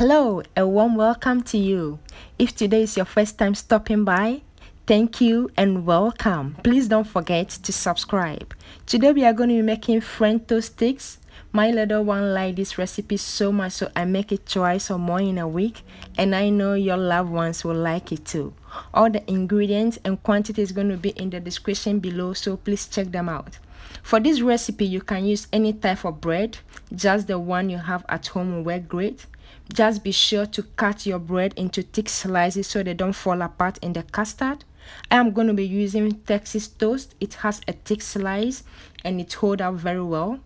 Hello, a warm welcome to you. If today is your first time stopping by, thank you and welcome. Please don't forget to subscribe. Today we are going to be making French toast sticks. My little one likes this recipe so much, so I make it twice or more in a week, and I know your loved ones will like it too. All the ingredients and quantity is going to be in the description below, so please check them out. For this recipe, you can use any type of bread, just the one you have at home will work great. Just be sure to cut your bread into thick slices so they don't fall apart in the custard. I am going to be using Texas toast. It has a thick slice and it holds out very well.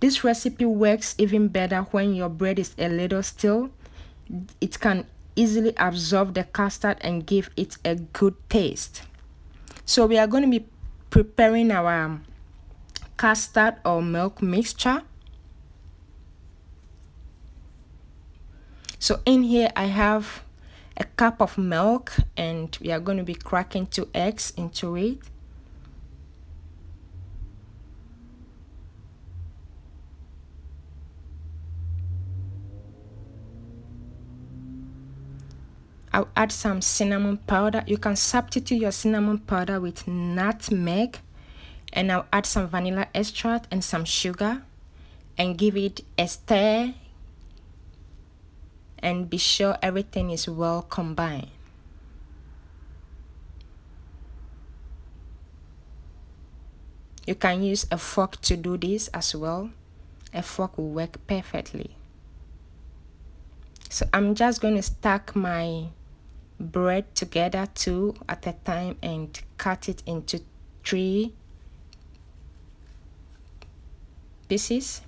This recipe works even better when your bread is a little stale. It can easily absorb the custard and give it a good taste. So we are going to be preparing our custard or milk mixture. So in here I have a cup of milk, and we are going to be cracking 2 eggs into it. I'll add some cinnamon powder. You can substitute your cinnamon powder with nutmeg, and I'll add some vanilla extract and some sugar and give it a stir. And be sure everything is well combined. You can use a fork to do this as well. A fork will work perfectly. So I'm just going to stack my bread together 2 at a time and cut it into 3 pieces.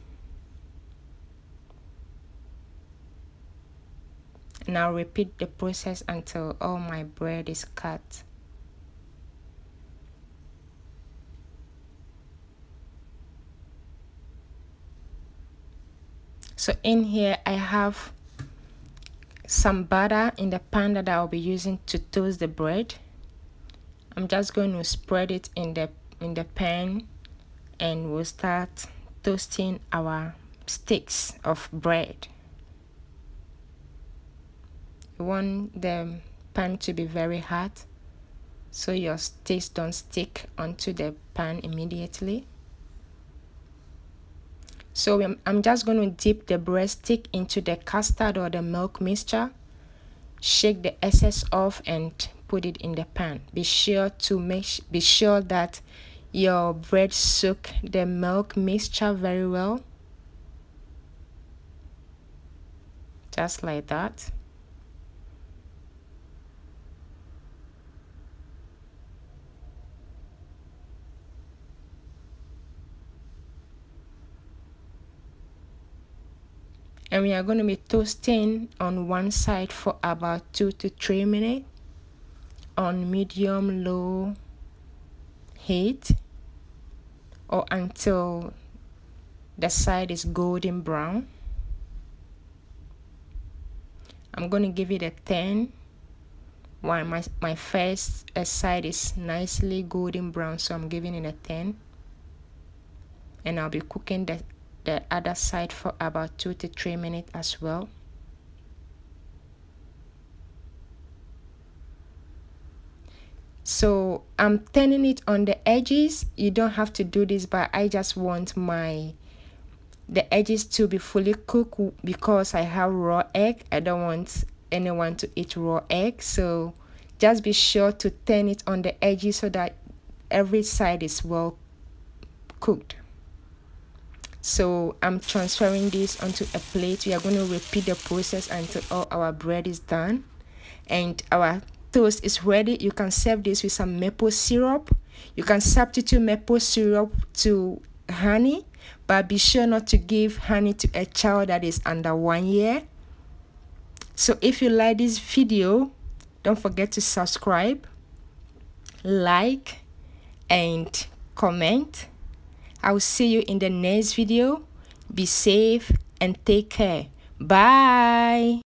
Now repeat the process until all my bread is cut. So in here I have some butter in the pan that I'll be using to toast the bread. I'm just going to spread it in the pan, and we'll start toasting our sticks of bread. You want the pan to be very hot so your sticks don't stick onto the pan immediately. So I'm just going to dip the bread stick into the custard or the milk mixture, shake the excess off and put it in the pan. Be sure that your bread soaks the milk mixture very well, just like that. And we are going to be toasting on one side for about 2 to 3 minutes on medium-low heat, or until the side is golden brown. I'm going to give it a turn while my first side is nicely golden brown, so I'm giving it a turn, and I'll be cooking the other side for about 2 to 3 minutes as well. So I'm turning it on the edges. You don't have to do this, but I just want the edges to be fully cooked because I have raw egg. I don't want anyone to eat raw egg, so just be sure to turn it on the edges so that every side is well cooked. So I'm transferring this onto a plate. We are going to repeat the process until all our bread is done and our toast is ready. You can serve this with some maple syrup. You can substitute maple syrup to honey, but be sure not to give honey to a child that is under 1 year. So if you like this video, don't forget to subscribe, like, and comment. I'll see you in the next video. Be safe and take care. Bye.